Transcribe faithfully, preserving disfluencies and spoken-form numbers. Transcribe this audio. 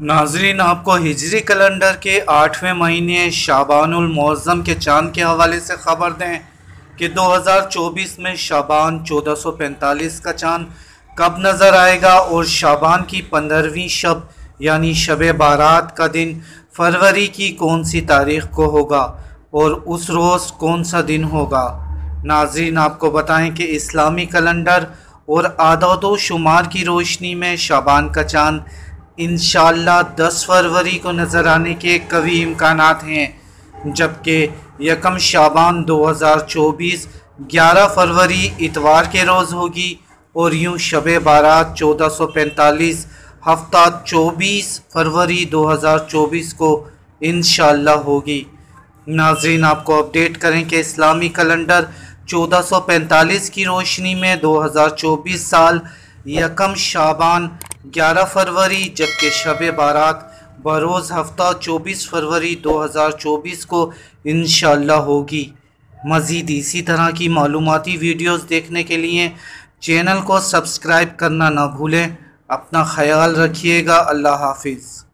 नाजरीन, आपको हिजरी कैलेंडर के आठवें महीने शाबानुल मुअज़्ज़म के चाँद के हवाले से ख़बर दें कि दो हज़ार चौबीस में शाबान चौदह सौ पैंतालीस का चाँद कब नज़र आएगा और शाबान की पंद्रहवीं शब यानी शब बारात का दिन फरवरी की कौन सी तारीख को होगा और उस रोज़ कौन सा दिन होगा। नाजरीन, आपको बताएं कि इस्लामी कैलेंडर और आदात व शुमार की रोशनी में शाबान का चाँद इंशाअल्लाह दस फरवरी को नज़र आने के कभी इम्कानात हैं, जबकि यकम शाबान दो हज़ार चौबीस ग्यारह फरवरी इतवार के रोज़ होगी और यूँ शब बारात चौदह सौ पैंतालीस हफ्ता चौबीस फरवरी दो हज़ार चौबीस को इंशाअल्लाह होगी। नाज़रीन, आपको अपडेट करें कि इस्लामी कैलेंडर चौदह सौ पैंतालीस की रोशनी में दो हज़ार चौबीस साल यकम शाबान ग्यारह फरवरी जबकि शब बारात बरोज़ हफ्ता चौबीस फरवरी दो हज़ार चौबीस को इंशाअल्लाह होगी। मज़ीद इसी तरह की मालूमाती वीडियोस देखने के लिए चैनल को सब्सक्राइब करना ना भूलें। अपना ख्याल रखिएगा। अल्लाह हाफिज़।